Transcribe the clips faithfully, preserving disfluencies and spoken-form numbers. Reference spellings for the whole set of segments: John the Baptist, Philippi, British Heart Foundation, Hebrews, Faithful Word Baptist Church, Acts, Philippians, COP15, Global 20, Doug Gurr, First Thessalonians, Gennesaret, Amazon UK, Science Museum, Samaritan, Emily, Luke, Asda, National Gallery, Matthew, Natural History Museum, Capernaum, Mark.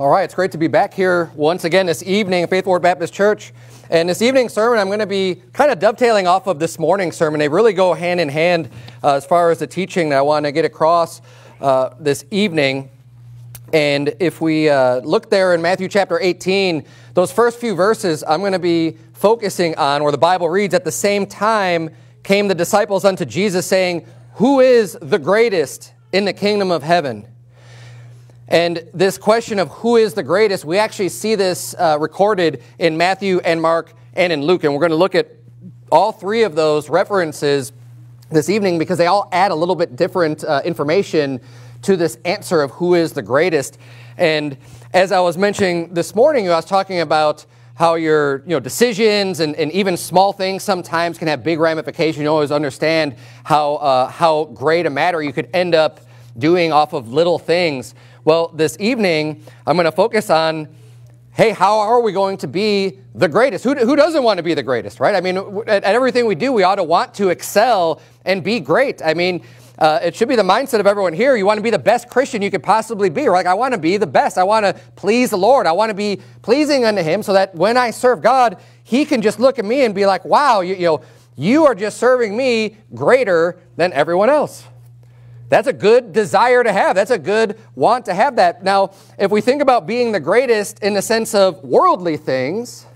All right, it's great to be back here once again this evening at Faithful Word Baptist Church. And this evening's sermon, I'm going to be kind of dovetailing off of this morning's sermon. They really go hand in hand uh, as far as the teaching that I want to get across uh, this evening. And if we uh, look there in Matthew chapter eighteen, those first few verses I'm going to be focusing on, where the Bible reads, "At the same time came the disciples unto Jesus, saying, Who is the greatest in the kingdom of heaven?" And this question of who is the greatest, we actually see this uh, recorded in Matthew and Mark and in Luke. And we're going to look at all three of those references this evening because they all add a little bit different uh, information to this answer of who is the greatest. And as I was mentioning this morning, I was talking about how your you know, decisions and, and even small things sometimes can have big ramifications. You always understand how, uh, how great a matter you could end up doing off of little things. Well, this evening, I'm going to focus on, hey, how are we going to be the greatest? Who, who doesn't want to be the greatest, right? I mean, at, at everything we do, we ought to want to excel and be great. I mean, uh, it should be the mindset of everyone here. You want to be the best Christian you could possibly be. Like, I want to be the best. I want to please the Lord. I want to be pleasing unto Him so that when I serve God, He can just look at me and be like, wow, you, you know, you are just serving me greater than everyone else. That's a good desire to have. That's a good want to have that. Now, if we think about being the greatest in the sense of worldly things,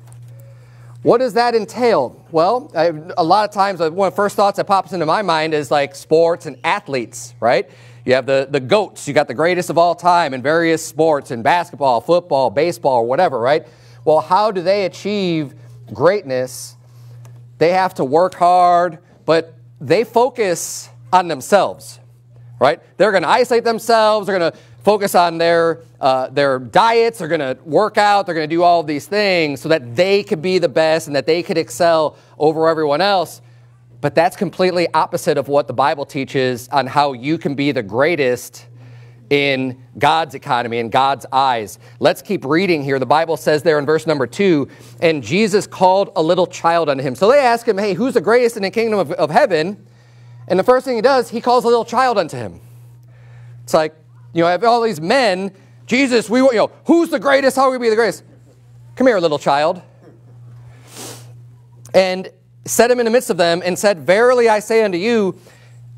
what does that entail? Well, I, a lot of times, one of the first thoughts that pops into my mind is like sports and athletes, right? You have the, the GOATs. You got the greatest of all time in various sports, in basketball, football, baseball, whatever, right? Well, how do they achieve greatness? They have to work hard, but they focus on themselves. Right? They're going to isolate themselves. They're going to focus on their, uh, their diets. They're going to work out. They're going to do all of these things so that they could be the best and that they could excel over everyone else. But that's completely opposite of what the Bible teaches on how you can be the greatest in God's economy, in God's eyes. Let's keep reading here. The Bible says there in verse number two, "And Jesus called a little child unto him." So they ask him, hey, who's the greatest in the kingdom of, of heaven? And the first thing he does, he calls a little child unto him. It's like, you know, I have all these men, Jesus, we, you know, who's the greatest? How will we be the greatest? Come here, little child. And set him in the midst of them and said, "Verily I say unto you,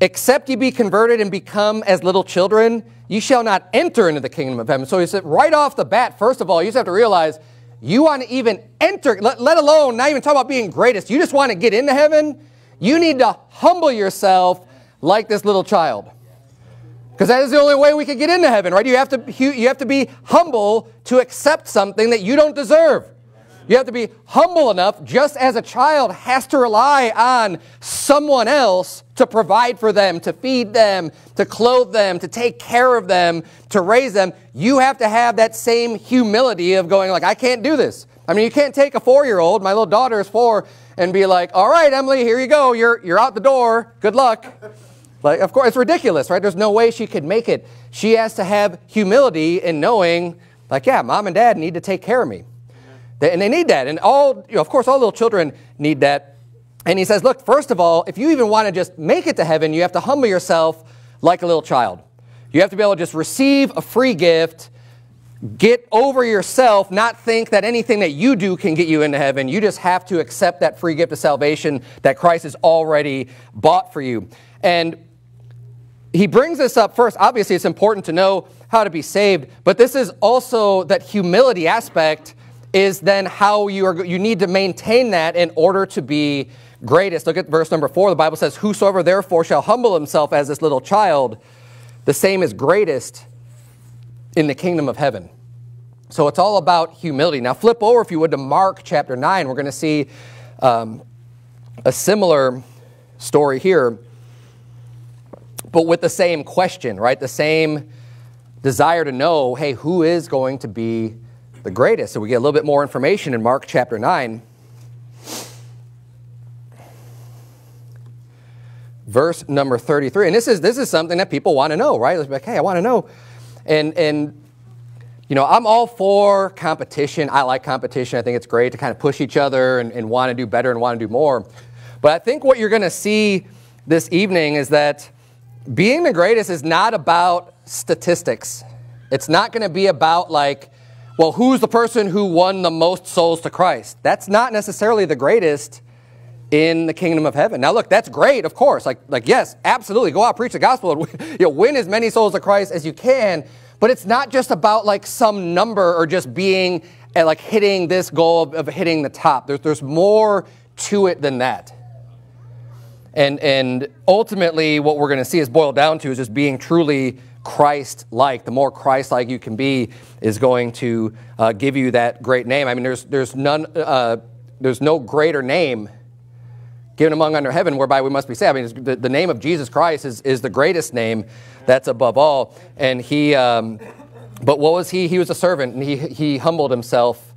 except ye be converted and become as little children, ye shall not enter into the kingdom of heaven." So he said, right off the bat, first of all, you just have to realize you want to even enter, let, let alone not even talk about being greatest. You just want to get into heaven. You need to humble yourself like this little child, because that is the only way we can get into heaven, right? You have to, you have to be humble to accept something that you don't deserve. You have to be humble enough, just as a child has to rely on someone else to provide for them, to feed them, to clothe them, to take care of them, to raise them. You have to have that same humility of going like, I can't do this. I mean, you can't take a four-year-old, my little daughter is four, and be like, all right, Emily, here you go. You're, you're out the door. Good luck. Like, of course, it's ridiculous, right? There's no way she could make it. She has to have humility in knowing, like, yeah, mom and dad need to take care of me. They, and they need that. And all, you know, of course, all little children need that. And he says, look, first of all, if you even want to just make it to heaven, you have to humble yourself like a little child. You have to be able to just receive a free gift. Get over yourself, not think that anything that you do can get you into heaven. You just have to accept that free gift of salvation that Christ has already bought for you. And he brings this up first. Obviously, it's important to know how to be saved, but this is also that humility aspect is then how you are. You need to maintain that in order to be greatest. Look at verse number four. The Bible says, "Whosoever therefore shall humble himself as this little child, the same is greatest in the kingdom of heaven." So it's all about humility. Now flip over, if you would, to Mark chapter nine. We're going to see um, a similar story here, but with the same question, right? The same desire to know, hey, who is going to be the greatest? So we get a little bit more information in Mark chapter nine. Verse number thirty-three. And this is, this is something that people want to know, right? It's like, hey, I want to know. And, and, you know, I'm all for competition. I like competition. I think it's great to kind of push each other and, and want to do better and want to do more. But I think what you're going to see this evening is that being the greatest is not about statistics. It's not going to be about, like, well, who's the person who won the most souls to Christ? That's not necessarily the greatest in the kingdom of heaven. Now, look, that's great, of course. Like, like yes, absolutely. Go out, preach the gospel, and win, you know, win as many souls to Christ as you can. But it's not just about like some number or just being and like hitting this goal of, of hitting the top. There's, there's more to it than that. And, and ultimately, what we're going to see is boiled down to is just being truly Christ-like. The more Christ-like you can be is going to uh, give you that great name. I mean, there's, there's, none, uh, there's no greater name given among under heaven whereby we must be saved. I mean, the, the name of Jesus Christ is, is the greatest name that's above all. And he... Um, But what was he? He was a servant, and he, he humbled himself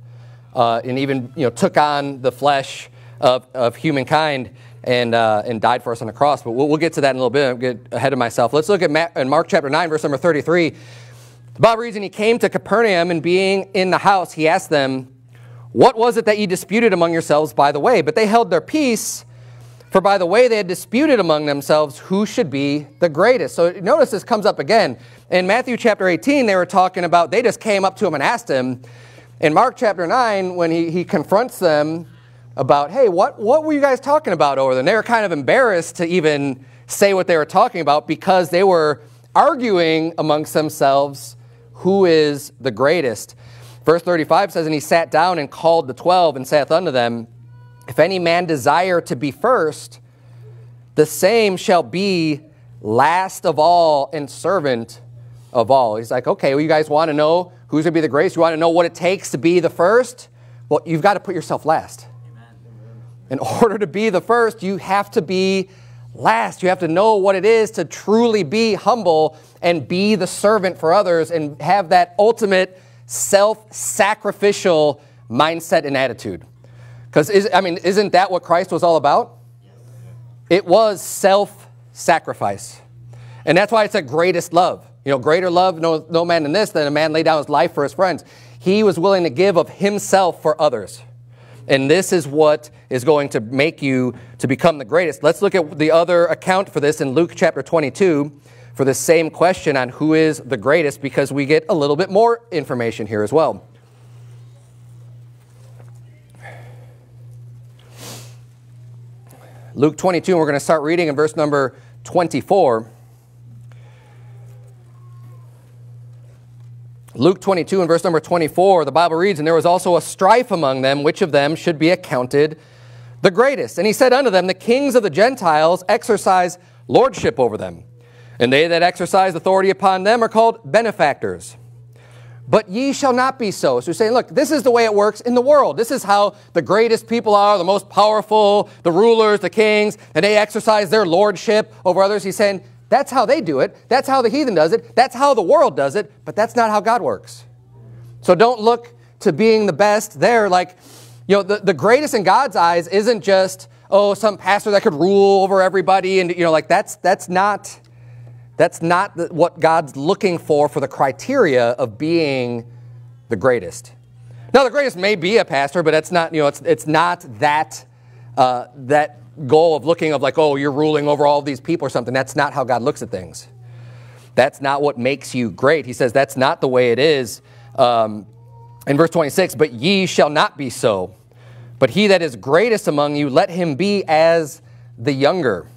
uh, and even you know, took on the flesh of, of humankind and, uh, and died for us on the cross. But we'll, we'll get to that in a little bit. I'll get ahead of myself. Let's look at Matt, in Mark chapter nine, verse number thirty-three. The Bible reads, and he came to Capernaum, and being in the house, he asked them, what was it that ye disputed among yourselves by the way? But they held their peace, for by the way they had disputed among themselves who should be the greatest. So notice this comes up again. In Matthew chapter eighteen, they were talking about, they just came up to him and asked him. In Mark chapter nine, when he, he confronts them about, hey, what, what were you guys talking about over there? And they were kind of embarrassed to even say what they were talking about because they were arguing amongst themselves who is the greatest. Verse thirty-five says, and he sat down and called the twelve and saith unto them, if any man desire to be first, the same shall be last of all and servant of all. He's like, okay, well, you guys want to know who's going to be the greatest? You want to know what it takes to be the first? Well, you've got to put yourself last. Amen. In order to be the first, you have to be last. You have to know what it is to truly be humble and be the servant for others and have that ultimate self-sacrificial mindset and attitude. Because, I mean, isn't that what Christ was all about? Yes. It was self-sacrifice. And that's why it's a greatest love. You know, greater love, no, no man than this, than a man lay down his life for his friends. He was willing to give of himself for others. And this is what is going to make you to become the greatest. Let's look at the other account for this in Luke chapter twenty-two for the same question on who is the greatest, because we get a little bit more information here as well. Luke twenty-two, and we're going to start reading in verse number twenty-four. Luke twenty-two and verse number twenty-four, the Bible reads, and there was also a strife among them, which of them should be accounted the greatest. And he said unto them, the kings of the Gentiles exercise lordship over them, and they that exercise authority upon them are called benefactors. But ye shall not be so. So you're saying, look, this is the way it works in the world. This is how the greatest people are, the most powerful, the rulers, the kings, and they exercise their lordship over others. He's saying, that's how they do it. That's how the heathen does it. That's how the world does it. But that's not how God works. So don't look to being the best there. Like, you know, the, the greatest in God's eyes isn't just, oh, some pastor that could rule over everybody. And, you know, like that's, that's not... That's not what God's looking for for the criteria of being the greatest. Now, the greatest may be a pastor, but that's not, you know, it's, it's not that, uh, that goal of looking of like, oh, you're ruling over all these people or something. That's not how God looks at things. That's not what makes you great. He says that's not the way it is. Um, in verse twenty-six, but ye shall not be so. But he that is greatest among you, let him be as the younger.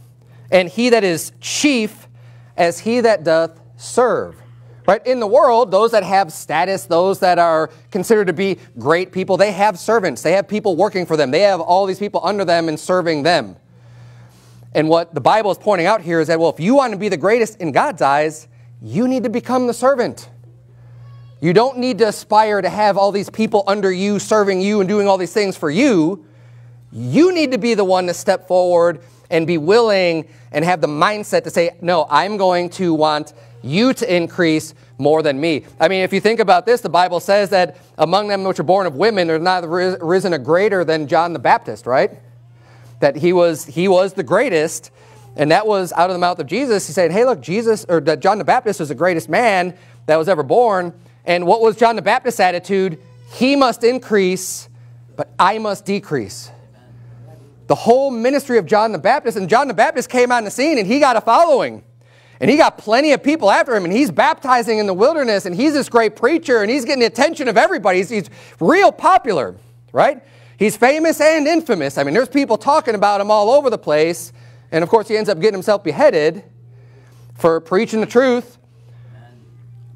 And he that is chief... as he that doth serve. Right? In the world, those that have status, those that are considered to be great people, they have servants. They have people working for them. They have all these people under them and serving them. And what the Bible is pointing out here is that, well, if you want to be the greatest in God's eyes, you need to become the servant. You don't need to aspire to have all these people under you, serving you, and doing all these things for you. You need to be the one to step forward and be willing and have the mindset to say, no, I'm going to want you to increase more than me. I mean, if you think about this, the Bible says that among them which are born of women, there's not risen a greater than John the Baptist, right? That he was, he was the greatest, and that was out of the mouth of Jesus. He said, hey, look, Jesus, or John the Baptist was the greatest man that was ever born. And what was John the Baptist's attitude? He must increase, but I must decrease. The whole ministry of John the Baptist, and John the Baptist came on the scene and he got a following. And he got plenty of people after him, and he's baptizing in the wilderness, and he's this great preacher, and he's getting the attention of everybody. He's, he's real popular, right? He's famous and infamous. I mean, there's people talking about him all over the place. And, of course, he ends up getting himself beheaded for preaching the truth.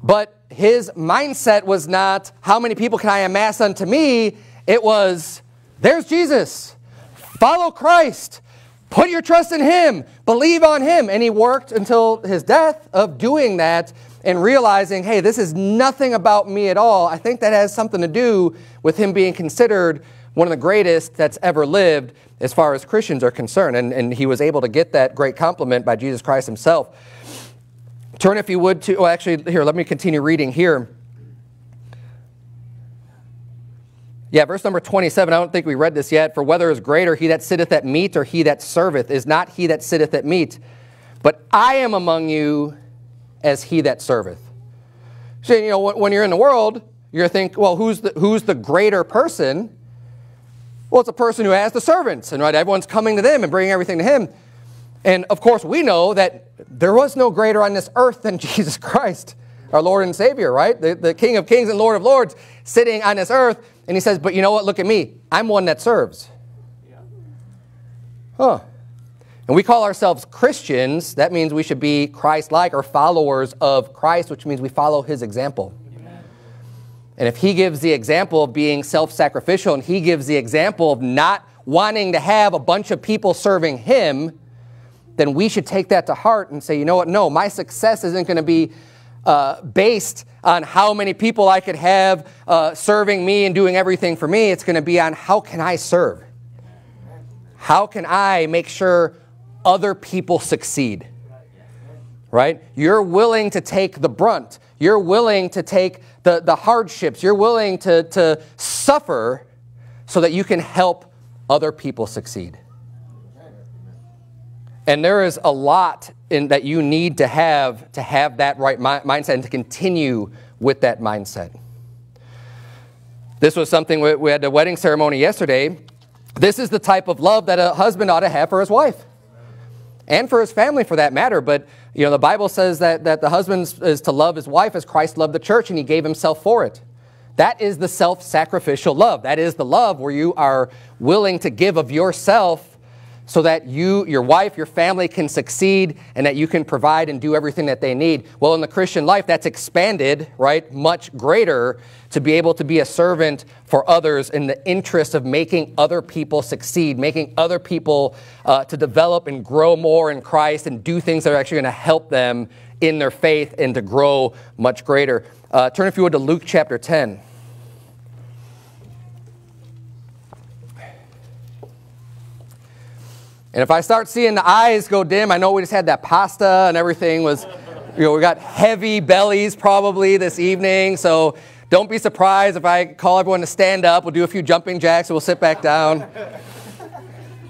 But his mindset was not, how many people can I amass unto me? It was, there's Jesus. Follow Christ. Put your trust in him. Believe on him. And he worked until his death of doing that and realizing, hey, this is nothing about me at all. I think that has something to do with him being considered one of the greatest that's ever lived as far as Christians are concerned. And, and he was able to get that great compliment by Jesus Christ himself. Turn, if you would, to, oh, actually, here, let me continue reading here. Yeah, verse number twenty-seven, I don't think we read this yet. For whether is greater, he that sitteth at meat or he that serveth, is not he that sitteth at meat, but I am among you as he that serveth. So, you know, when you're in the world, you're thinking, well, who's the, who's the greater person? Well, it's a person who has the servants, and right, everyone's coming to them and bringing everything to him. And, of course, we know that there was no greater on this earth than Jesus Christ, our Lord and Savior, right? The, the King of Kings and Lord of Lords sitting on this earth. And he says, but you know what? Look at me. I'm one that serves. Yeah. Huh. And we call ourselves Christians. That means we should be Christ-like or followers of Christ, which means we follow his example. Amen. And if he gives the example of being self-sacrificial and he gives the example of not wanting to have a bunch of people serving him, then we should take that to heart and say, you know what? No, my success isn't going to be Uh, based on how many people I could have uh, serving me and doing everything for me. It's going to be on how can I serve? How can I make sure other people succeed? Right? You're willing to take the brunt. You're willing to take the, the hardships. You're willing to, to suffer so that you can help other people succeed. And there is a lot in that you need to have to have that right mi mindset and to continue with that mindset. This was something we, we had a wedding ceremony yesterday. This is the type of love that a husband ought to have for his wife and for his family for that matter. But you know, the Bible says that, that the husband is to love his wife as Christ loved the church and he gave himself for it. That is the self-sacrificial love. That is the love where you are willing to give of yourself so that you, your wife, your family can succeed and that you can provide and do everything that they need. Well, in the Christian life, that's expanded, right, much greater to be able to be a servant for others in the interest of making other people succeed, making other people uh, to develop and grow more in Christ and do things that are actually going to help them in their faith and to grow much greater. Uh, turn, if you would, to Luke chapter ten. And if I start seeing the eyes go dim, I know we just had that pasta and everything was, you know, we got heavy bellies probably this evening. So don't be surprised if I call everyone to stand up. We'll do a few jumping jacks and we'll sit back down.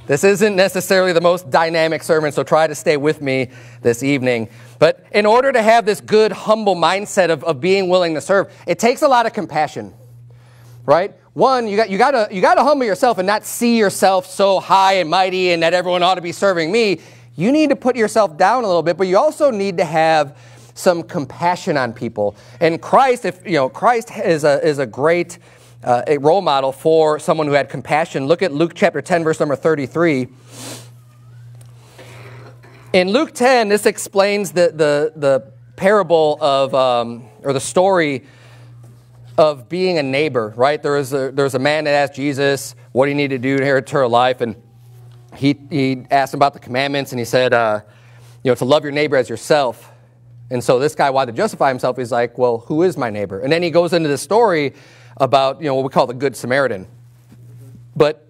This isn't necessarily the most dynamic sermon, so try to stay with me this evening. But in order to have this good, humble mindset of, of being willing to serve, it takes a lot of compassion, right? One, you got, you, got to, you got to humble yourself and not see yourself so high and mighty and that everyone ought to be serving me. You need to put yourself down a little bit, but you also need to have some compassion on people. And Christ, if, you know, Christ is a, is a great uh, a role model for someone who had compassion. Look at Luke chapter ten, verse number thirty-three. In Luke ten, this explains the, the, the parable of, um, or the story of being a neighbor, right? There was a, there was a man that asked Jesus what he needed to do to inherit eternal life, and he, he asked him about the commandments, and he said, uh, you know, to love your neighbor as yourself. And so this guy wanted to justify himself. He's like, well, who is my neighbor? And then he goes into this story about, you know, what we call the Good Samaritan. But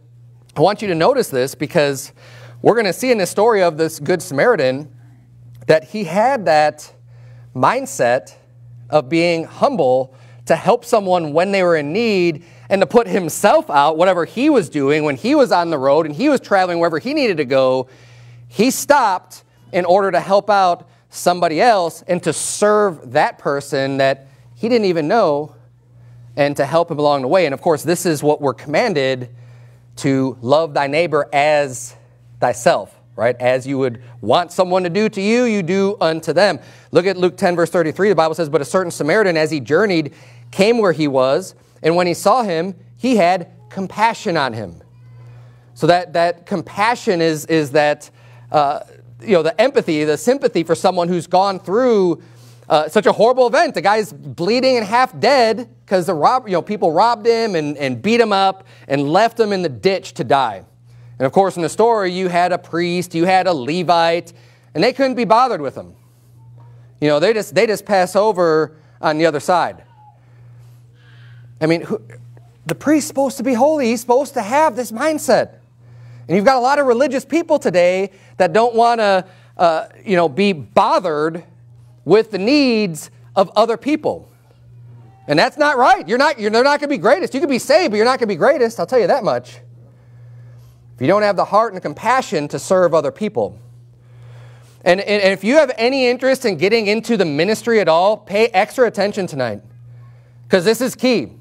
I want you to notice this because we're going to see in the story of this Good Samaritan that he had that mindset of being humble to help someone when they were in need and to put himself out, whatever he was doing when he was on the road and he was traveling wherever he needed to go, he stopped in order to help out somebody else and to serve that person that he didn't even know and to help him along the way. And of course, this is what we're commanded to love thy neighbor as thyself. right? As you would want someone to do to you, you do unto them. Look at Luke ten, verse thirty-three. The Bible says, but a certain Samaritan, as he journeyed, came where he was, and when he saw him, he had compassion on him. So that, that compassion is, is that, uh, you know, the empathy, the sympathy for someone who's gone through uh, such a horrible event. The guy's bleeding and half dead because the rob, you know, people robbed him and, and beat him up and left him in the ditch to die. And of course, in the story, you had a priest, you had a Levite, and they couldn't be bothered with him. You know, they just, they just pass over on the other side. I mean, who, the priest's supposed to be holy. He's supposed to have this mindset. And you've got a lot of religious people today that don't want to, uh, you know, be bothered with the needs of other people. And that's not right. You're not, you're, they're not going to be greatest. You could be saved, but you're not going to be greatest. I'll tell you that much. If you don't have the heart and the compassion to serve other people. And, and, and if you have any interest in getting into the ministry at all, pay extra attention tonight. Because this is key.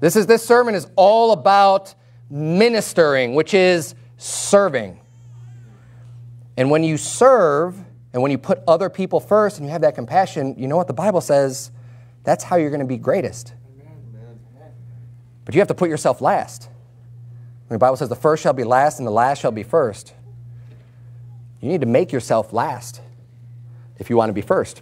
This, is, this sermon is all about ministering, which is serving. And when you serve, and when you put other people first, and you have that compassion, you know what the Bible says? That's how you're going to be greatest. Amen. But you have to put yourself last. The Bible says the first shall be last, and the last shall be first. You need to make yourself last if you want to be first.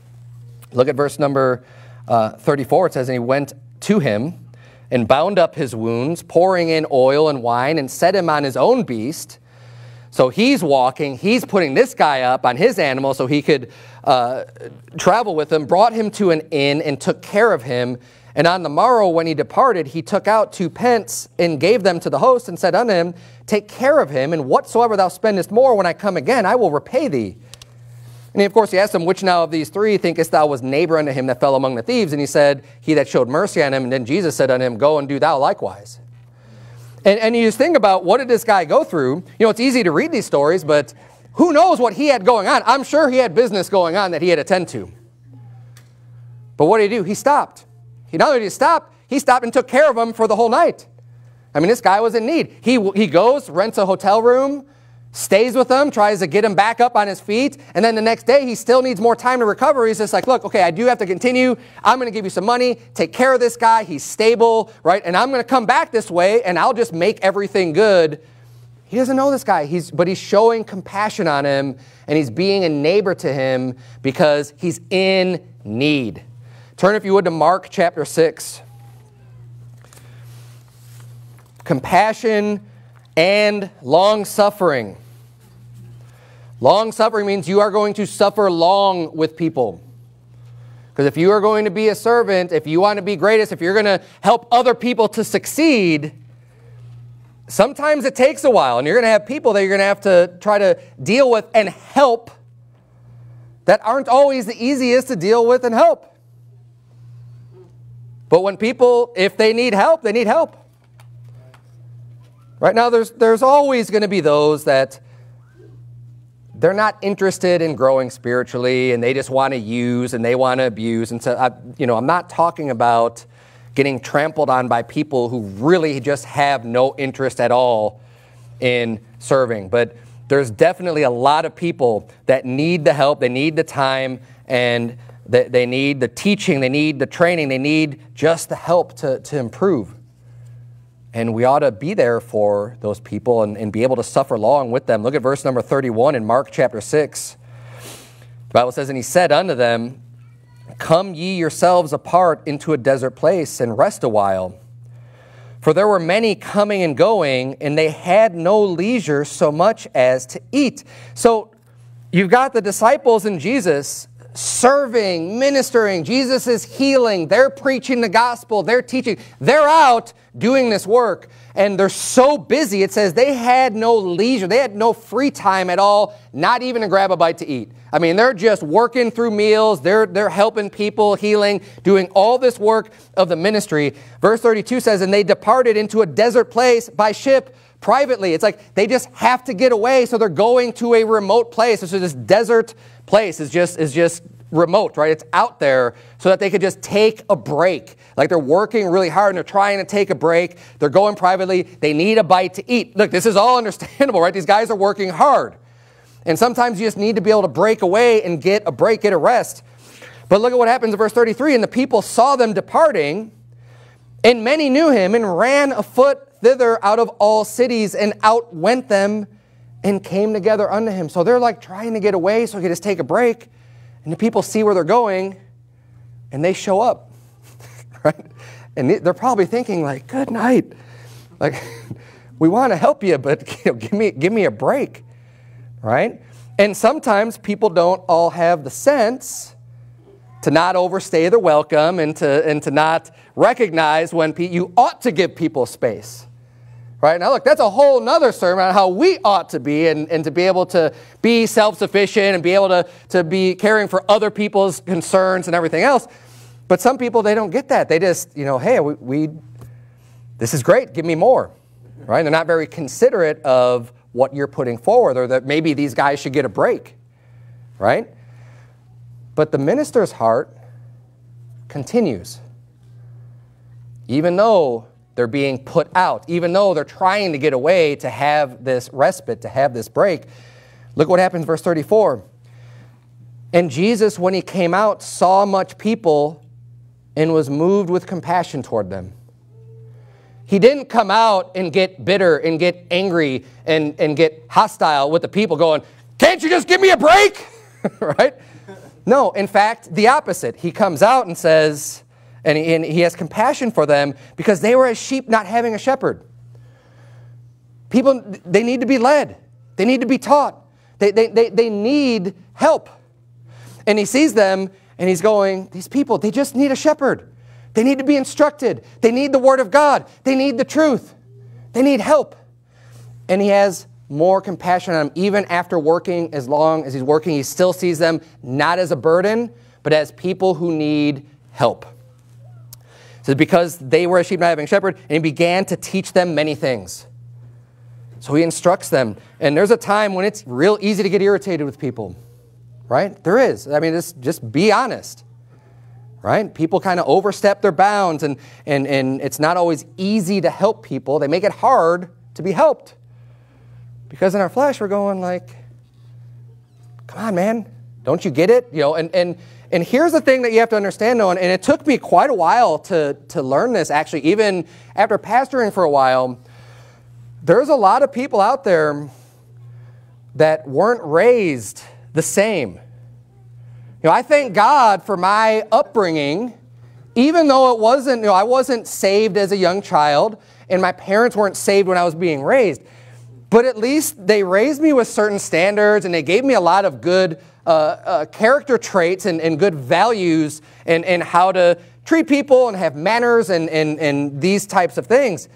Look at verse number uh, thirty-four. It says, and he went to him, and bound up his wounds, pouring in oil and wine, and set him on his own beast. So he's walking, he's putting this guy up on his animal so he could uh, travel with him, brought him to an inn, and took care of him. And on the morrow when he departed, he took out two pence, and gave them to the host, and said unto him, take care of him, and whatsoever thou spendest more, when I come again, I will repay thee. And of course, he asked him, which now of these three thinkest thou was neighbor unto him that fell among the thieves? And he said, he that showed mercy on him. And then Jesus said unto him, go and do thou likewise. And, and you just think about, what did this guy go through? You know, it's easy to read these stories, but who knows what he had going on? I'm sure he had business going on that he had to attend to. But what did he do? He stopped. He not only did he stop, he stopped and took care of him for the whole night. I mean, this guy was in need. He, he goes, rents a hotel room, stays with him, tries to get him back up on his feet, and then the next day he still needs more time to recover. He's just like, look, okay, I do have to continue. I'm going to give you some money, take care of this guy, he's stable, right? And I'm going to come back this way, and I'll just make everything good. He doesn't know this guy, he's, but he's showing compassion on him, and he's being a neighbor to him because he's in need. Turn, if you would, to Mark chapter six. Compassion and long-suffering. Long-suffering means you are going to suffer long with people. Because if you are going to be a servant, if you want to be greatest, if you're going to help other people to succeed, sometimes it takes a while, and you're going to have people that you're going to have to try to deal with and help that aren't always the easiest to deal with and help. But when people, if they need help, they need help. Right now, there's, there's always going to be those that they're not interested in growing spiritually, and they just want to use and they want to abuse. And so, I, you know, I'm not talking about getting trampled on by people who really just have no interest at all in serving. But there's definitely a lot of people that need the help, they need the time, and they, they need the teaching, they need the training, they need just the help to, to improve. And we ought to be there for those people and, and be able to suffer long with them. Look at verse number thirty-one in Mark chapter six. The Bible says, and he said unto them, come ye yourselves apart into a desert place and rest a while. For there were many coming and going, and they had no leisure so much as to eat. So you've got the disciples and Jesus serving, ministering, Jesus is healing, they're preaching the gospel, they're teaching, they're out doing this work, and they're so busy, it says they had no leisure, they had no free time at all, not even to grab a bite to eat. I mean, they're just working through meals, they're, they're helping people, healing, doing all this work of the ministry. Verse thirty-two says, and they departed into a desert place by ship, privately. It's like they just have to get away, so they're going to a remote place. So this desert place is just, is just remote, right? It's out there so that they could just take a break. Like they're working really hard and they're trying to take a break. They're going privately. They need a bite to eat. Look, this is all understandable, right? These guys are working hard. And sometimes you just need to be able to break away and get a break, get a rest. But look at what happens in verse thirty-three. And the people saw them departing, and many knew him, and ran afoot thither out of all cities, and out went them, and came together unto him. So they're like trying to get away so he could just take a break. And the people see where they're going, and they show up. Right? And they're probably thinking, like, good night. Like, we want to help you, but you know, give me, give me a break. Right? And sometimes people don't all have the sense to not overstay their welcome, and to, and to not recognize when pe you ought to give people space. Right? Now look, that's a whole nother sermon on how we ought to be, and, and to be able to be self-sufficient and be able to, to be caring for other people's concerns and everything else. But some people, they don't get that. They just, you know, hey, we, we this is great, give me more. Right? They're not very considerate of what you're putting forward, or that maybe these guys should get a break. Right? But the minister's heart continues. Even though they're being put out, even though they're trying to get away to have this respite, to have this break. Look what happens in verse thirty-four. And Jesus, when he came out, saw much people and was moved with compassion toward them. He didn't come out and get bitter and get angry and, and get hostile with the people going, can't you just give me a break? Right? No, in fact, the opposite. He comes out and says, and he, and he has compassion for them because they were as sheep not having a shepherd. People, they need to be led. They need to be taught. They, they, they, they need help. And he sees them and he's going, these people, they just need a shepherd. They need to be instructed. They need the word of God. They need the truth. They need help. And he has more compassion on them. Even after working as long as he's working, he still sees them not as a burden, but as people who need help. So because they were a sheep not having a shepherd, and he began to teach them many things. So he instructs them. And there's a time when it's real easy to get irritated with people. Right? There is. I mean, just, just be honest. Right? People kind of overstep their bounds, and, and, and it's not always easy to help people. They make it hard to be helped. Because in our flesh, we're going like, come on, man, don't you get it? You know, and, and, and here's the thing that you have to understand, though, and it took me quite a while to, to learn this, actually, even after pastoring for a while. There's a lot of people out there that weren't raised the same. You know, I thank God for my upbringing, even though it wasn't, you know, I wasn't saved as a young child, and my parents weren't saved when I was being raised. But at least they raised me with certain standards, and they gave me a lot of good uh, uh, character traits and, and good values, and, and how to treat people and have manners and, and, and these types of things,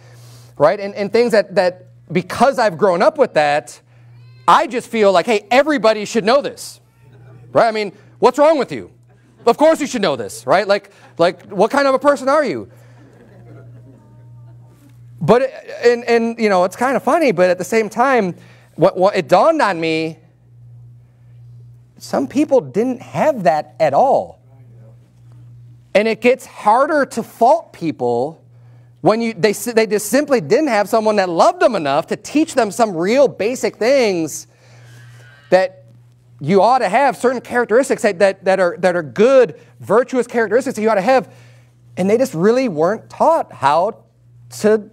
right? And, and things that, that because I've grown up with that, I just feel like, hey, everybody should know this, right? I mean, what's wrong with you? Of course you should know this, right? Like, like what kind of a person are you? But, it, and, and, you know, it's kind of funny, but at the same time, what, what it dawned on me, some people didn't have that at all. And it gets harder to fault people when you, they, they just simply didn't have someone that loved them enough to teach them some real basic things that you ought to have, certain characteristics that, that, that, are, that are good, virtuous characteristics that you ought to have. And they just really weren't taught how to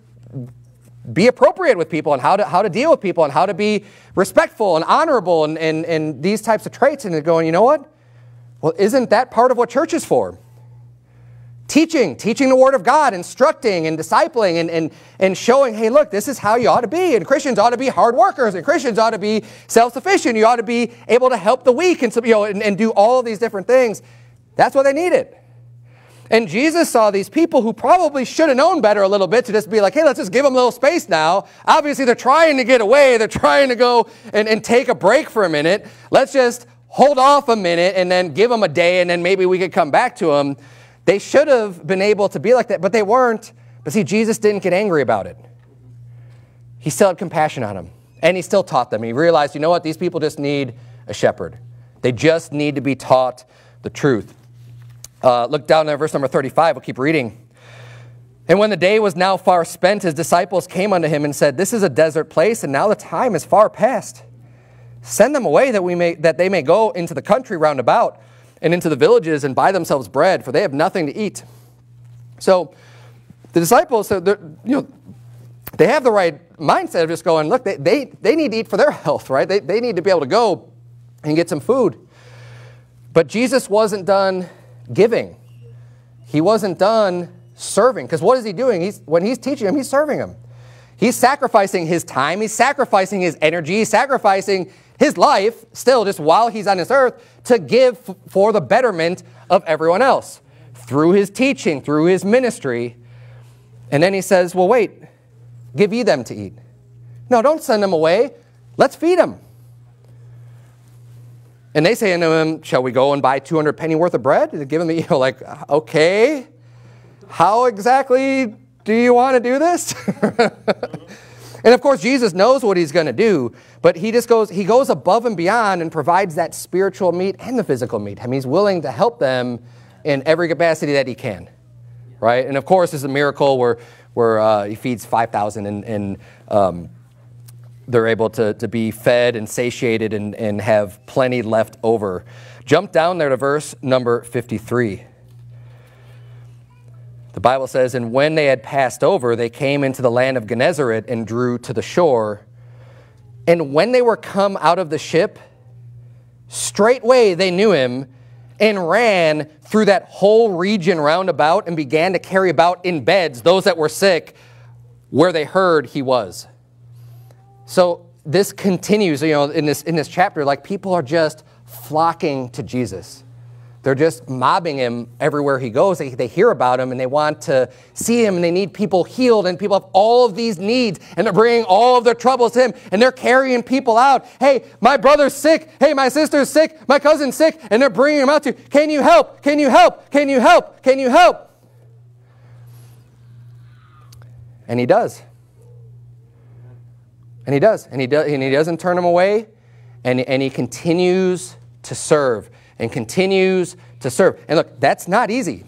be appropriate with people, and how to, how to deal with people, and how to be respectful and honorable, and, and, and these types of traits. And they're going, you know what? Well, isn't that part of what church is for? Teaching, teaching the word of God, instructing and discipling, and, and, and showing, hey, look, this is how you ought to be. And Christians ought to be hard workers, and Christians ought to be self-sufficient. You ought to be able to help the weak, and, you know, and, and do all of these different things. That's what they needed. And Jesus saw these people who probably should have known better a little bit to just be like, hey, let's just give them a little space now. Obviously, they're trying to get away. They're trying to go and, and take a break for a minute. Let's just hold off a minute and then give them a day, and then maybe we could come back to them. They should have been able to be like that, but they weren't. But see, Jesus didn't get angry about it. He still had compassion on them, and he still taught them. He realized, you know what? These people just need a shepherd. They just need to be taught the truth. Uh, look down at verse number thirty-five. We'll keep reading. And when the day was now far spent, his disciples came unto him and said, this is a desert place, and now the time is far past. Send them away that, we may, that they may go into the country round about and into the villages and buy themselves bread, for they have nothing to eat. So the disciples, so you know, they have the right mindset of just going, look, they, they, they need to eat for their health, right? They, they need to be able to go and get some food. But Jesus wasn't done giving. He wasn't done serving. Because what is he doing? He's, when he's teaching them, he's serving them. He's sacrificing his time. He's sacrificing his energy. He's sacrificing his life still just while he's on this earth to give for the betterment of everyone else through his teaching, through his ministry. And then he says, well, wait, give ye them to eat. No, don't send them away. Let's feed them. And they say unto him, shall we go and buy two hundred penny worth of bread? To give him the, you know, like, okay, how exactly do you want to do this? And of course, Jesus knows what he's going to do, but he just goes, he goes above and beyond and provides that spiritual meat and the physical meat. I mean, he's willing to help them in every capacity that he can, right? And of course, it's a miracle where, where uh, he feeds five thousand and, and um, they're able to, to be fed and satiated and, and have plenty left over. Jump down there to verse number fifty-three. The Bible says, and when they had passed over, they came into the land of Gennesaret and drew to the shore. And when they were come out of the ship, straightway they knew him and ran through that whole region round about and began to carry about in beds those that were sick where they heard he was. So this continues, you know, in this, in this chapter, like people are just flocking to Jesus. They're just mobbing him everywhere he goes. They, they hear about him and they want to see him and they need people healed and people have all of these needs and they're bringing all of their troubles to him and they're carrying people out. Hey, my brother's sick. Hey, my sister's sick. My cousin's sick. And they're bringing him out to you. Can you help? Can you help? Can you help? Can you help? And he does. And he does. And he, do, and he doesn't turn him away and, and he continues to serve. And continues to serve. And look, that's not easy.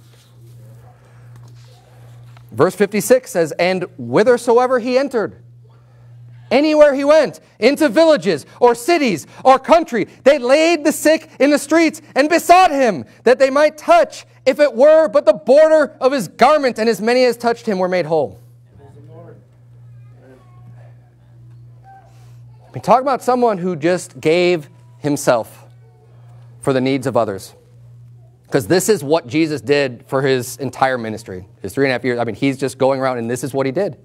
Verse fifty-six says, and whithersoever he entered, anywhere he went, into villages or cities or country, they laid the sick in the streets and besought him that they might touch, if it were but the border of his garment, and as many as touched him were made whole. I mean, talk about someone who just gave himself for the needs of others. Because this is what Jesus did for his entire ministry. His three and a half years. I mean, he's just going around and this is what he did.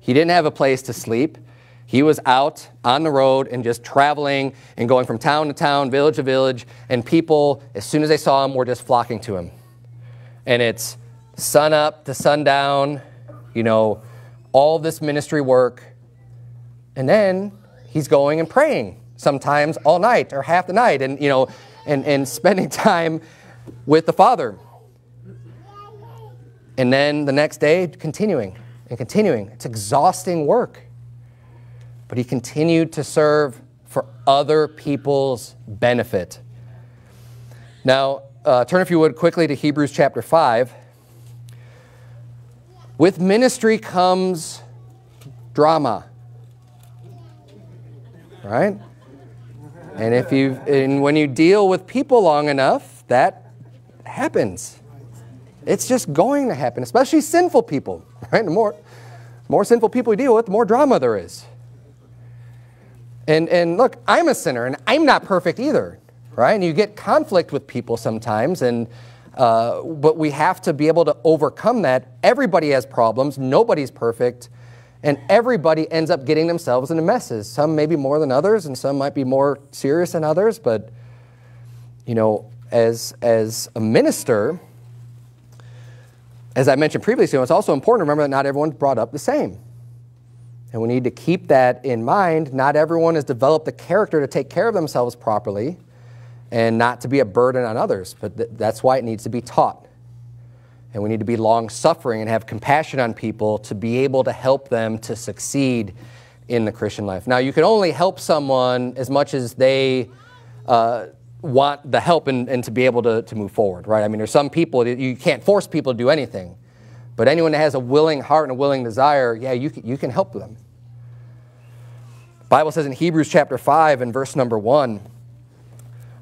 He didn't have a place to sleep. He was out on the road and just traveling and going from town to town, village to village. And people, as soon as they saw him, were just flocking to him. And it's sun up to sundown, you know, all this ministry work. And then he's going and praying. Sometimes all night or half the night and, you know, and, and spending time with the Father. And then the next day, continuing and continuing. It's exhausting work. But he continued to serve for other people's benefit. Now, uh, turn, if you would, quickly to Hebrews chapter five. With ministry comes drama. Right? And if you, and when you deal with people long enough, that happens. It's just going to happen, especially sinful people. Right? The more, more sinful people you deal with, the more drama there is. And and look, I'm a sinner, and I'm not perfect either. Right? And you get conflict with people sometimes, and uh, but we have to be able to overcome that. Everybody has problems. Nobody's perfect. And everybody ends up getting themselves into messes. Some maybe more than others, and some might be more serious than others. But, you know, as, as a minister, as I mentioned previously, you know, it's also important to remember that not everyone's brought up the same. And we need to keep that in mind. Not everyone has developed the character to take care of themselves properly and not to be a burden on others. But th- that's why it needs to be taught. And we need to be long-suffering and have compassion on people to be able to help them to succeed in the Christian life. Now, you can only help someone as much as they uh, want the help and, and to be able to, to move forward, right? I mean, there's some people, that you can't force people to do anything. But anyone that has a willing heart and a willing desire, yeah, you can, you can help them. The Bible says in Hebrews chapter five and verse number one,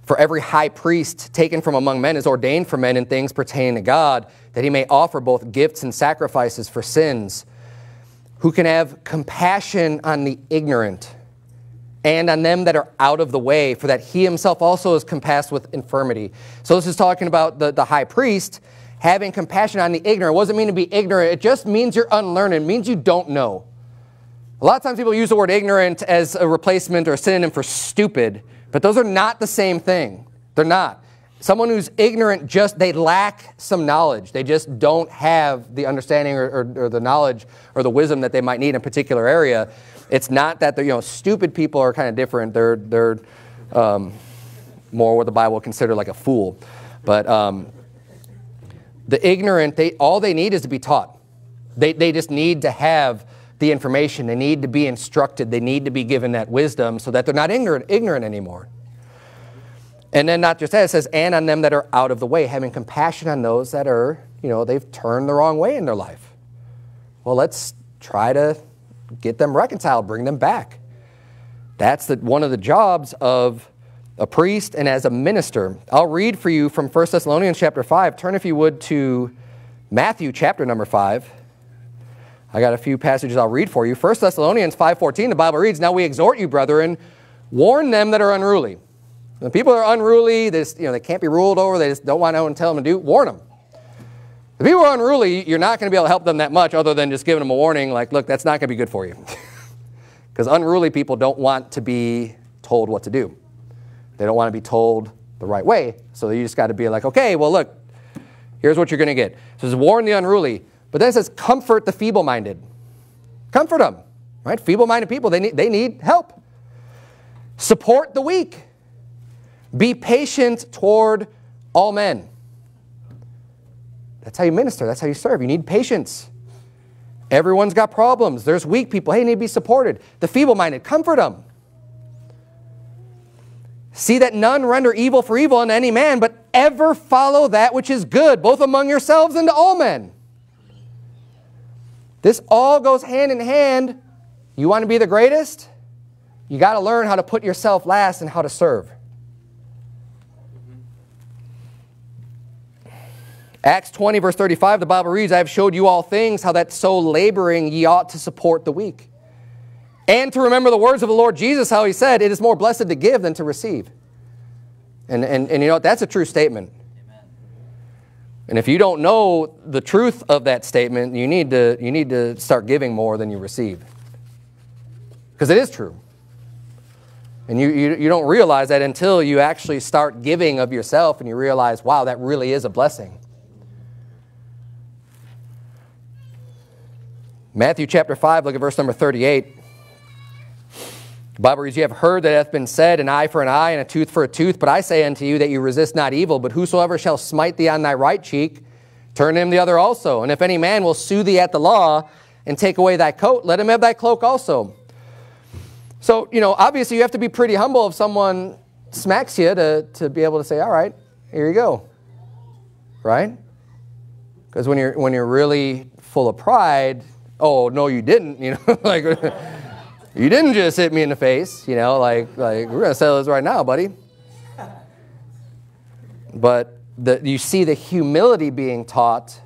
"For every high priest taken from among men is ordained for men in things pertaining to God, that he may offer both gifts and sacrifices for sins, who can have compassion on the ignorant and on them that are out of the way, for that he himself also is compassed with infirmity." So this is talking about the, the high priest having compassion on the ignorant. What does it mean to be ignorant? It just means you're unlearned. It means you don't know. A lot of times people use the word ignorant as a replacement or a synonym for stupid. But those are not the same thing. They're not. Someone who's ignorant, just they lack some knowledge. They just don't have the understanding or, or, or the knowledge or the wisdom that they might need in a particular area. It's not that they're, you know, stupid people are kind of different. They're, they're um, more what the Bible would consider like a fool. But um, the ignorant, they, all they need is to be taught. They, they just need to have the information. They need to be instructed. They need to be given that wisdom so that they're not ignorant, ignorant anymore. And then not just that, it says, and on them that are out of the way, having compassion on those that are, you know, they've turned the wrong way in their life. Well, let's try to get them reconciled, bring them back. That's the, one of the jobs of a priest and as a minister. I'll read for you from First Thessalonians chapter five. Turn, if you would, to Matthew chapter number five. I got a few passages I'll read for you. First Thessalonians five fourteen, the Bible reads, "Now we exhort you, brethren, warn them that are unruly." When people are unruly, they, just, you know, they can't be ruled over, they just don't want to tell them to do, warn them. If people are unruly, you're not going to be able to help them that much other than just giving them a warning, like, look, that's not going to be good for you. Because unruly people don't want to be told what to do. They don't want to be told the right way. So you just got to be like, okay, well, look, here's what you're going to get. It says, warn the unruly. But then it says, comfort the feeble-minded. Comfort them, right? Feeble-minded people, they need, they need help. Support the weak. Be patient toward all men. That's how you minister. That's how you serve. You need patience. Everyone's got problems. There's weak people. Hey, you need to be supported. The feeble-minded, comfort them. See that none render evil for evil unto any man, but ever follow that which is good, both among yourselves and to all men. This all goes hand in hand. You want to be the greatest? You got to learn how to put yourself last and how to serve. Mm-hmm. Acts twenty, verse thirty-five, the Bible reads, "I have showed you all things, how that so laboring ye ought to support the weak, and to remember the words of the Lord Jesus, how he said, it is more blessed to give than to receive." And, and, and you know, that's a true statement. And if you don't know the truth of that statement, you need to, you need to start giving more than you receive. Because it is true. And you, you, you don't realize that until you actually start giving of yourself and you realize, wow, that really is a blessing. Matthew chapter five, look at verse number thirty-eight. The Bible reads, "You have heard that hath been said, an eye for an eye, and a tooth for a tooth. But I say unto you that you resist not evil, but whosoever shall smite thee on thy right cheek, turn him the other also. And if any man will sue thee at the law and take away thy coat, let him have thy cloak also." So, you know, obviously you have to be pretty humble if someone smacks you to, to be able to say, all right, here you go. Right? Because when you're, when you're really full of pride, oh, no, you didn't, you know, like... You didn't just hit me in the face, you know, like, like we're going to settle this right now, buddy. But the, you see the humility being taught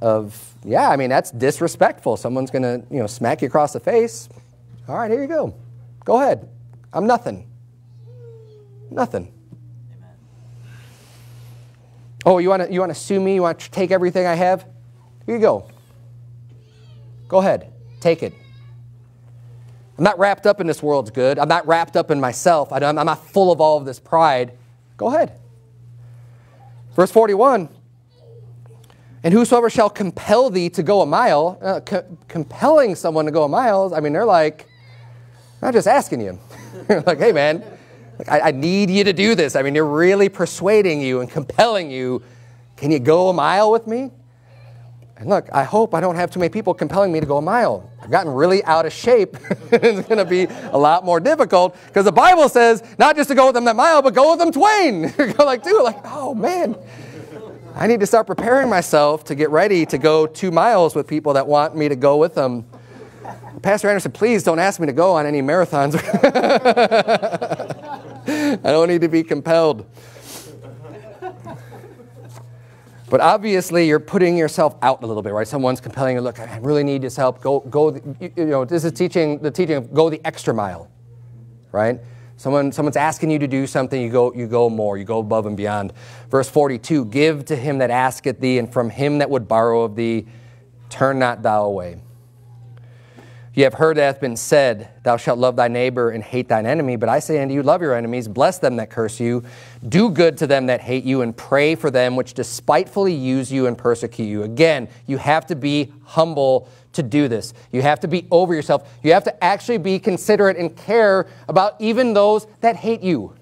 of, yeah, I mean, that's disrespectful. Someone's going to, you know, smack you across the face. All right, here you go. Go ahead. I'm nothing. Nothing. Amen. Oh, you want to you want to sue me? You want to take everything I have? Here you go. Go ahead. Take it. I'm not wrapped up in this world's good. I'm not wrapped up in myself. I'm not full of all of this pride. Go ahead. Verse forty-one, "And whosoever shall compel thee to go a mile," uh, co compelling someone to go a mile, I mean, they're like, not just asking you. Like, hey, man, like, I, I need you to do this. I mean, they're really persuading you and compelling you. Can you go a mile with me? And look, I hope I don't have too many people compelling me to go a mile. I've gotten really out of shape. It's going to be a lot more difficult because the Bible says not just to go with them that mile, but go with them twain. Go like two. Like, oh, man, I need to start preparing myself to get ready to go two miles with people that want me to go with them Pastor Anderson, please don't ask me to go on any marathons. I don't need to be compelled. But obviously, you're putting yourself out a little bit, right? Someone's compelling you, look, I really need this help. Go, go. You, you know, this is teaching the teaching of go the extra mile, right? Someone, someone's asking you to do something. You go, you go more. You go above and beyond. Verse forty-two: Give to him that asketh thee, and from him that would borrow of thee, turn not thou away. You have heard that hath been said, Thou shalt love thy neighbor and hate thine enemy. But I say unto you, love your enemies, bless them that curse you, do good to them that hate you, and pray for them which despitefully use you and persecute you. Again, you have to be humble to do this. You have to be over yourself. You have to actually be considerate and care about even those that hate you.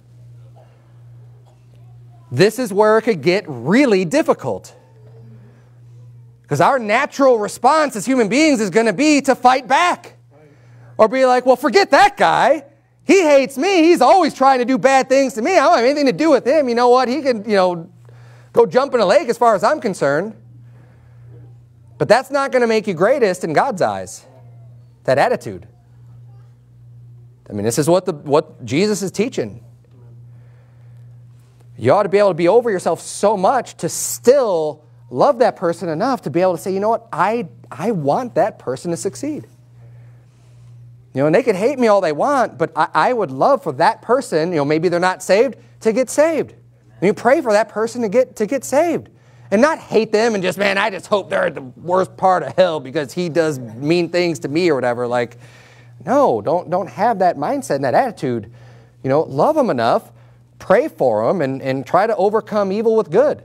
This is where it could get really difficult. Because our natural response as human beings is going to be to fight back. Or be like, well, forget that guy. He hates me. He's always trying to do bad things to me. I don't have anything to do with him. You know what? He can, you know, go jump in a lake as far as I'm concerned. But that's not going to make you greatest in God's eyes, that attitude. I mean, this is what, the, what Jesus is teaching. You ought to be able to be over yourself so much to still love that person enough to be able to say, you know what, I, I want that person to succeed. You know, and they could hate me all they want, but I, I would love for that person, you know, maybe they're not saved, to get saved. And you pray for that person to get, to get saved. And not hate them and just, man, I just hope they're at the worst part of hell because he does mean things to me or whatever. Like, no, don't, don't have that mindset and that attitude. You know, love them enough, pray for them, and, and try to overcome evil with good.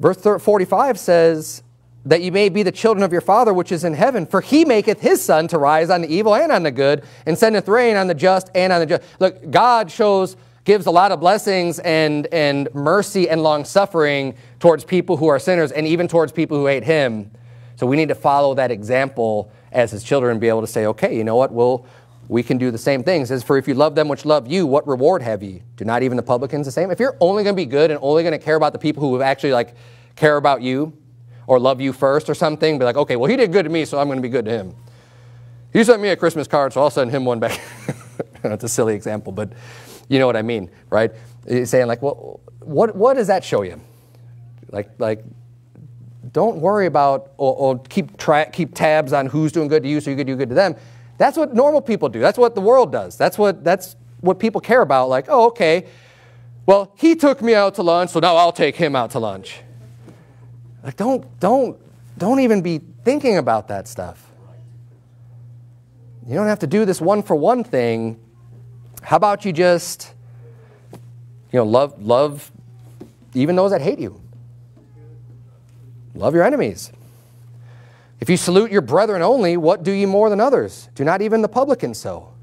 Verse forty-five says, that you may be the children of your Father which is in heaven, for he maketh his sun to rise on the evil and on the good, and sendeth rain on the just and on the just. Look, God shows, gives a lot of blessings and, and mercy and long-suffering towards people who are sinners and even towards people who hate him. So we need to follow that example as his children and be able to say, okay, you know what, we'll, we can do the same things. As for if you love them which love you, what reward have ye? Do not even the publicans the same? If you're only going to be good and only going to care about the people who actually like care about you or love you first or something, be like, okay, well, he did good to me, so I'm going to be good to him. He sent me a Christmas card, so I'll send him one back. That's a silly example, but you know what I mean, right? He's saying like, well, what, what does that show you? Like, like, don't worry about or, or keep, tra keep tabs on who's doing good to you so you can do good to them. That's what normal people do. That's what the world does. That's what, that's what people care about. Like, oh, okay, well, he took me out to lunch, so now I'll take him out to lunch. Like, don't, don't, don't even be thinking about that stuff. You don't have to do this one-for-one thing. How about you just, you know, love, love even those that hate you. Love your enemies. If you salute your brethren only, what do ye more than others? Do not even the publicans so.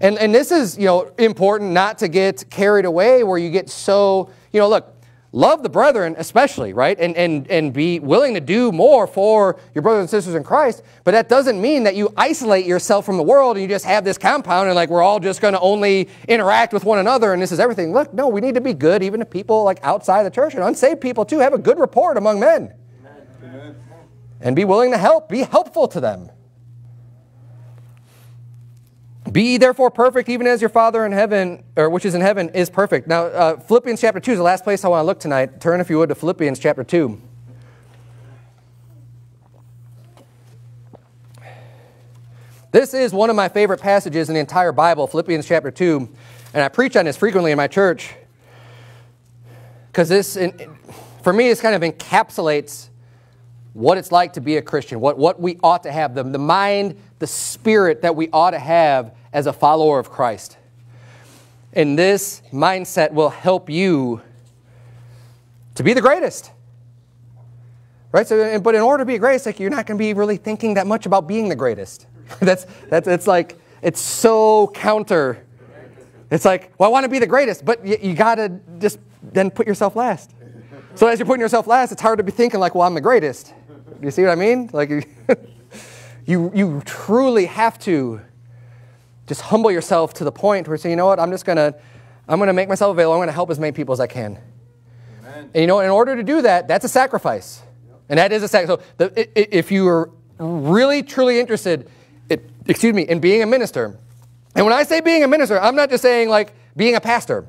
And, and this is, you know, important not to get carried away where you get so, you know, look, love the brethren especially, right? And, and, and be willing to do more for your brothers and sisters in Christ. But that doesn't mean that you isolate yourself from the world and you just have this compound and like we're all just going to only interact with one another and this is everything. Look, no, we need to be good even to people like outside the church and unsaved people too. Have a good report among men. Amen. And be willing to help. Be helpful to them. Be ye therefore perfect, even as your Father in heaven, or which is in heaven, is perfect. Now, uh, Philippians chapter two is the last place I want to look tonight. Turn, if you would, to Philippians chapter two. This is one of my favorite passages in the entire Bible, Philippians chapter two. And I preach on this frequently in my church. Because this, for me, this kind of encapsulates what it's like to be a Christian, what, what we ought to have, the, the mind, the spirit that we ought to have as a follower of Christ. And this mindset will help you to be the greatest. Right? So, but in order to be the greatest, like, you're not going to be really thinking that much about being the greatest. that's, that's, it's like, it's so counter. It's like, well, I want to be the greatest, but you, you got to just then put yourself last. So as you're putting yourself last, it's hard to be thinking like, well, I'm the greatest. You see what I mean? Like, you, you truly have to just humble yourself to the point where you say, you know what, I'm just going to, I'm going to make myself available. I'm going to help as many people as I can. Amen. And you know, in order to do that, that's a sacrifice. And that is a sacrifice. So the, if you are really, truly interested, it, excuse me, in being a minister, and when I say being a minister, I'm not just saying like being a pastor.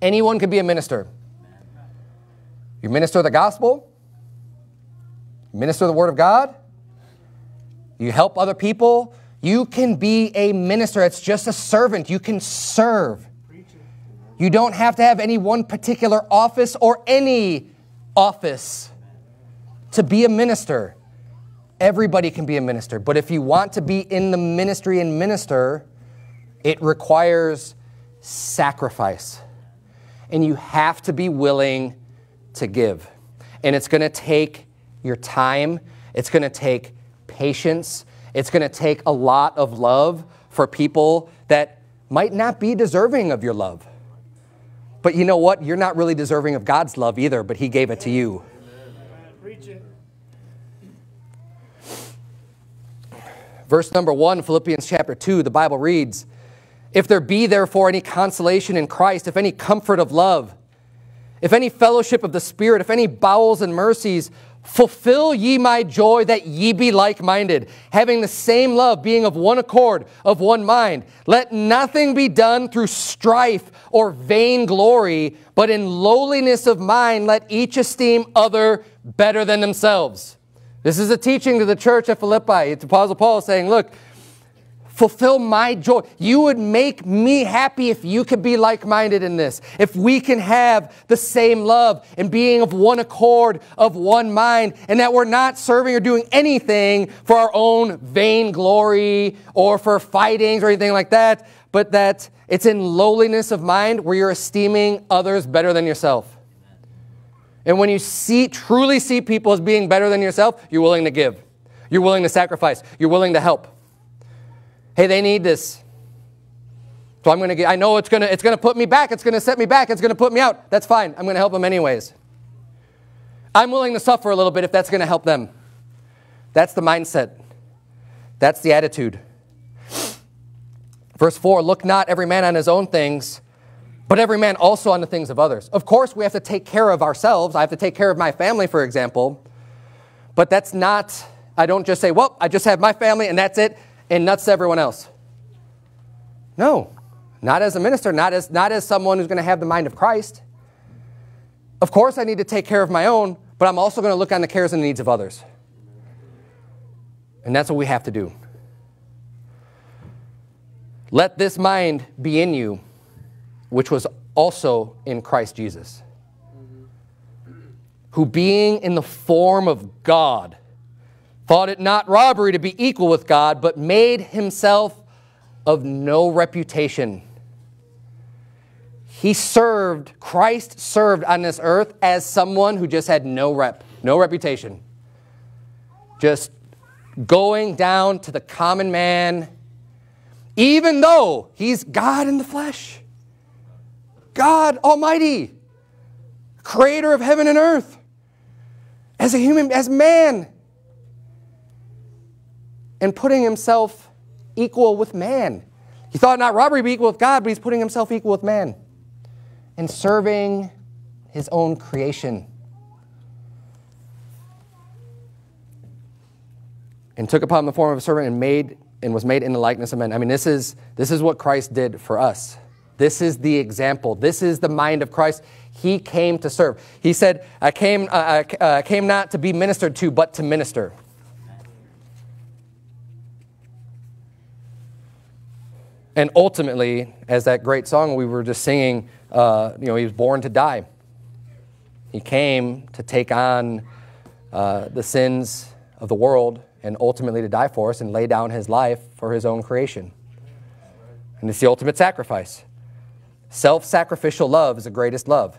Anyone can be a minister. You minister the gospel. You minister the word of God. You help other people. You can be a minister. It's just a servant. You can serve. You don't have to have any one particular office or any office to be a minister. Everybody can be a minister. But if you want to be in the ministry and minister, it requires sacrifice. And you have to be willing to give. And it's going to take your time. It's going to take patience. It's going to take a lot of love for people that might not be deserving of your love. But you know what? You're not really deserving of God's love either, but He gave it to you. Verse number one, Philippians chapter two, the Bible reads, "If there be therefore any consolation in Christ, if any comfort of love, if any fellowship of the Spirit, if any bowels and mercies, fulfill ye my joy, that ye be like-minded, having the same love, being of one accord, of one mind. Let nothing be done through strife or vainglory, but in lowliness of mind let each esteem other better than themselves." This is a teaching to the church at Philippi. It's Apostle Paul saying, look, fulfill my joy. You would make me happy if you could be like-minded in this. If we can have the same love and being of one accord, of one mind, and that we're not serving or doing anything for our own vainglory or for fightings or anything like that, but that it's in lowliness of mind where you're esteeming others better than yourself. And when you see, truly see people as being better than yourself, you're willing to give. You're willing to sacrifice. You're willing to help. Hey, they need this. So I'm going to get, I know it's going to, it's going to put me back. It's going to set me back. It's going to put me out. That's fine. I'm going to help them anyways. I'm willing to suffer a little bit if that's going to help them. That's the mindset. That's the attitude. Verse four, "Look not every man on his own things, but every man also on the things of others." Of course, we have to take care of ourselves. I have to take care of my family, for example. But that's not, I don't just say, well, I just have my family and that's it. And nuts to everyone else. No, not as a minister, not as, not as someone who's going to have the mind of Christ. Of course, I need to take care of my own, but I'm also going to look on the cares and the needs of others. And that's what we have to do. "Let this mind be in you, which was also in Christ Jesus, who being in the form of God, thought it not robbery to be equal with God, but made himself of no reputation." He served, Christ served on this earth as someone who just had no rep, no reputation. Just going down to the common man, even though he's God in the flesh. God Almighty, creator of heaven and earth, as a human, as man, and putting himself equal with man. He thought not robbery be equal with God, but he's putting himself equal with man and serving his own creation. "And took upon the form of a servant and made and was made in the likeness of men." I mean, this is, this is what Christ did for us. This is the example. This is the mind of Christ. He came to serve. He said, I came, uh, I uh, came not to be ministered to, but to minister. And ultimately, as that great song we were just singing, uh, you know, he was born to die. He came to take on uh, the sins of the world and ultimately to die for us and lay down his life for his own creation. And it's the ultimate sacrifice. Self-sacrificial love is the greatest love.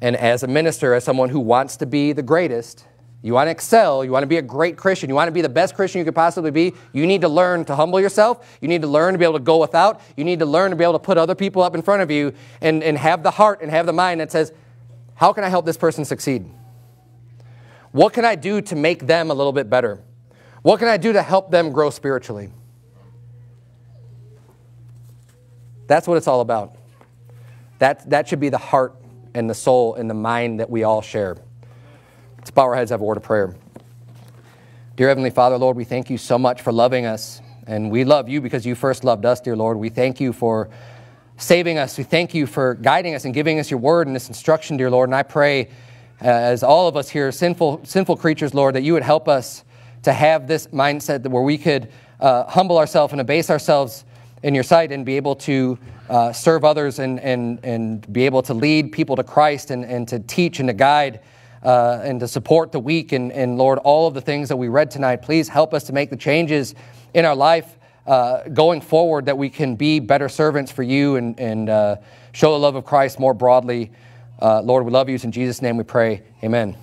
And as a minister, as someone who wants to be the greatest, you want to excel, you want to be a great Christian, you want to be the best Christian you could possibly be, you need to learn to humble yourself, you need to learn to be able to go without, you need to learn to be able to put other people up in front of you and, and have the heart and have the mind that says, how can I help this person succeed? What can I do to make them a little bit better? What can I do to help them grow spiritually? That's what it's all about. That, that should be the heart and the soul and the mind that we all share. Let's bow our heads, have a word of prayer. Dear Heavenly Father, Lord, we thank you so much for loving us. And we love you because you first loved us, dear Lord. We thank you for saving us. We thank you for guiding us and giving us your word and this instruction, dear Lord. And I pray, uh, as all of us here, sinful, sinful creatures, Lord, that you would help us to have this mindset that where we could uh, humble ourselves and abase ourselves in your sight and be able to uh, serve others and, and, and be able to lead people to Christ and, and to teach and to guide uh, and to support the weak. And, and Lord, all of the things that we read tonight, please help us to make the changes in our life uh, going forward that we can be better servants for you and, and uh, show the love of Christ more broadly. Uh, Lord, we love you. It's in Jesus' name we pray. Amen.